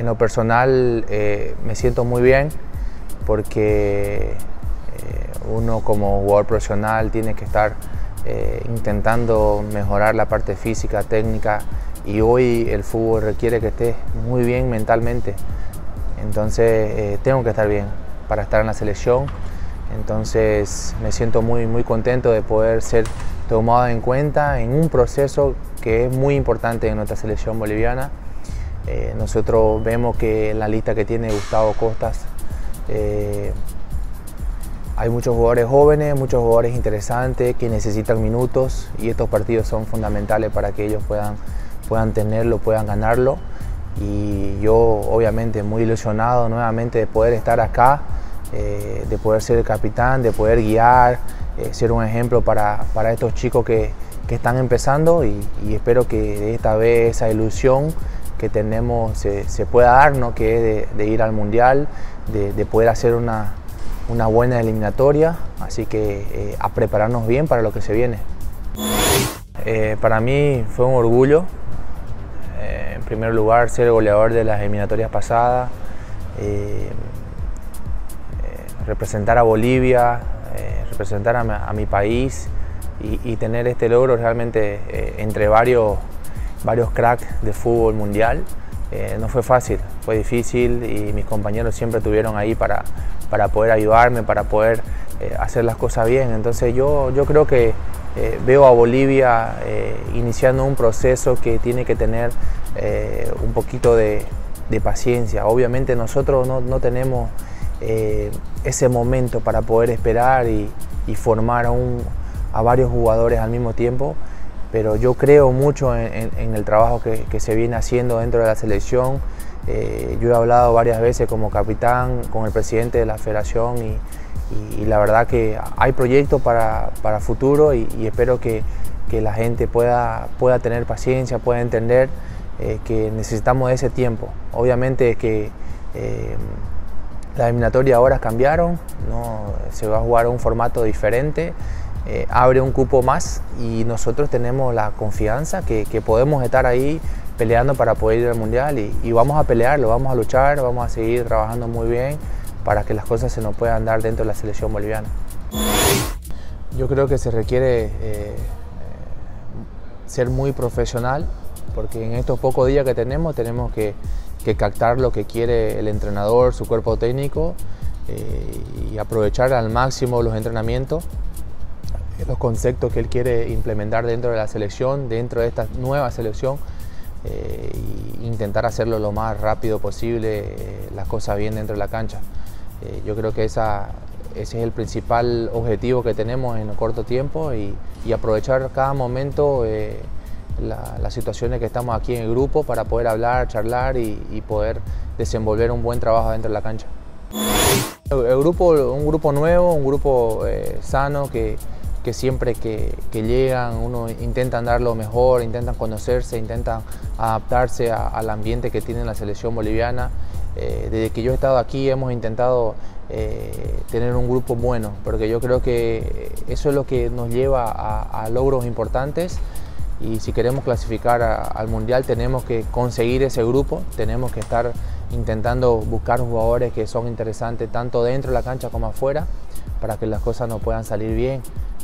En lo personal me siento muy bien porque uno como jugador profesional tiene que estar intentando mejorar la parte física, técnica, y hoy el fútbol requiere que estés muy bien mentalmente. Entonces tengo que estar bien para estar en la selección. Entonces me siento muy contento de poder ser tomado en cuenta en un proceso que es muy importante en nuestra selección boliviana. Nosotros vemos que en la lista que tiene Gustavo Costas hay muchos jugadores jóvenes, muchos jugadores interesantes que necesitan minutos, y estos partidos son fundamentales para que ellos puedan tenerlo, puedan ganarlo. Y yo obviamente muy ilusionado nuevamente de poder estar acá, de poder ser el capitán, de poder guiar, ser un ejemplo para estos chicos que están empezando, y espero que esta vez esa ilusión que tenemos se pueda dar, ¿no? Que es de ir al Mundial, de poder hacer una buena eliminatoria, así que a prepararnos bien para lo que se viene. Para mí fue un orgullo, en primer lugar, ser goleador de las eliminatorias pasadas, representar a Bolivia, representar a mi país, y tener este logro realmente entre varios cracks de fútbol mundial. No fue fácil, fue difícil, y mis compañeros siempre estuvieron ahí para poder ayudarme, para poder hacer las cosas bien. Entonces yo creo que veo a Bolivia iniciando un proceso que tiene que tener un poquito de paciencia. Obviamente nosotros no tenemos ese momento para poder esperar y formar a varios jugadores al mismo tiempo, pero yo creo mucho en el trabajo que se viene haciendo dentro de la selección. Yo he hablado varias veces como capitán con el presidente de la federación, y la verdad que hay proyectos para futuro, y espero que la gente pueda tener paciencia, pueda entender que necesitamos ese tiempo. Obviamente que las eliminatorias ahora cambiaron, ¿no? Se va a jugar un formato diferente. Abre un cupo más, y nosotros tenemos la confianza que podemos estar ahí peleando para poder ir al Mundial, y vamos a pelearlo, vamos a luchar, vamos a seguir trabajando muy bien para que las cosas se nos puedan dar dentro de la selección boliviana. Yo creo que se requiere ser muy profesional, porque en estos pocos días que tenemos que captar lo que quiere el entrenador, su cuerpo técnico, y aprovechar al máximo los entrenamientos, los conceptos que él quiere implementar dentro de la selección, dentro de esta nueva selección, e intentar hacerlo lo más rápido posible, las cosas bien dentro de la cancha. Yo creo que ese es el principal objetivo que tenemos en el corto tiempo, y aprovechar cada momento las situaciones que estamos aquí en el grupo para poder hablar, charlar, y poder desenvolver un buen trabajo dentro de la cancha. El grupo, un grupo nuevo, un grupo sano, que siempre que llegan uno intentan dar lo mejor, intentan conocerse, intentan adaptarse al ambiente que tiene la selección boliviana. Desde que yo he estado aquí hemos intentado tener un grupo bueno, porque yo creo que eso es lo que nos lleva a logros importantes, y si queremos clasificar al Mundial tenemos que conseguir ese grupo, tenemos que estar intentando buscar jugadores que son interesantes tanto dentro de la cancha como afuera, para que las cosas nos puedan salir bien.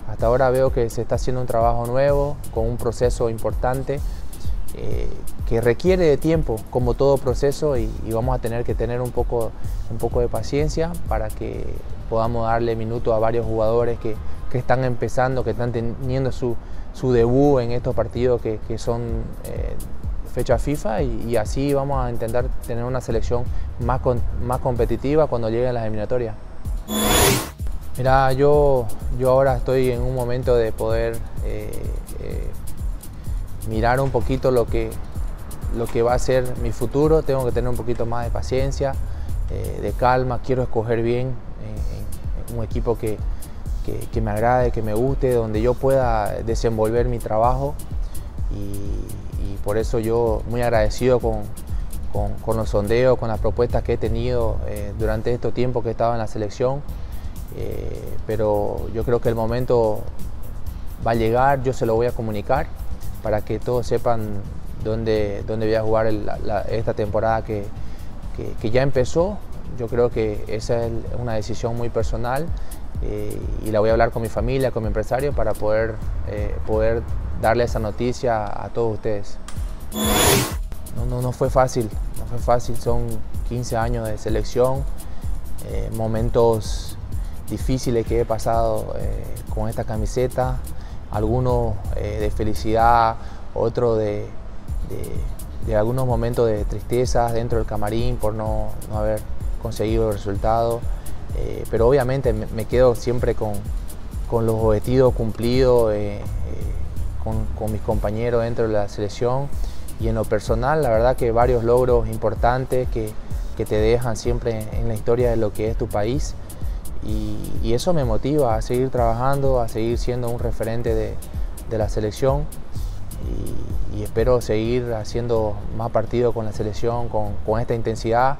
Hasta ahora veo que se está haciendo un trabajo nuevo, con un proceso importante que requiere de tiempo, como todo proceso, y vamos a tener que tener un poco de paciencia para que podamos darle minutos a varios jugadores que están empezando, que están teniendo su debut en estos partidos que son fecha FIFA, y así vamos a intentar tener una selección más competitiva cuando lleguen las eliminatorias. Mira, yo ahora estoy en un momento de poder mirar un poquito lo que va a ser mi futuro. Tengo que tener un poquito más de paciencia, de calma. Quiero escoger bien un equipo que me agrade, que me guste, donde yo pueda desenvolver mi trabajo. Y por eso yo muy agradecido con los sondeos, con las propuestas que he tenido durante este tiempo que he estado en la selección. Pero yo creo que el momento va a llegar, yo se lo voy a comunicar para que todos sepan dónde voy a jugar esta temporada que, que ya empezó. Yo creo que esa es una decisión muy personal y la voy a hablar con mi familia, con mi empresario, para poder darle esa noticia a todos ustedes. No fue fácil, son 15 años de selección, momentos difíciles que he pasado con esta camiseta, algunos de felicidad, otros de algunos momentos de tristeza dentro del camarín por no haber conseguido el resultado, pero obviamente me quedo siempre con los objetivos cumplidos, con mis compañeros dentro de la selección. Y en lo personal, la verdad que varios logros importantes que te dejan siempre en la historia de lo que es tu país. Y eso me motiva a seguir trabajando, a seguir siendo un referente de la selección. Y espero seguir haciendo más partidos con la selección, con esta intensidad,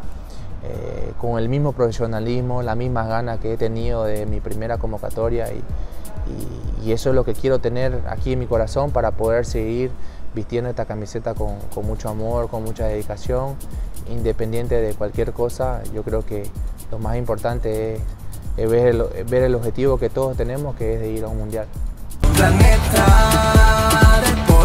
con el mismo profesionalismo, las mismas ganas que he tenido de mi primera convocatoria. Y eso es lo que quiero tener aquí en mi corazón para poder seguir vistiendo esta camiseta con mucho amor, con mucha dedicación, independiente de cualquier cosa. Yo creo que lo más importante es ver el objetivo que todos tenemos, que es de ir a un mundial. Planeta Deportes.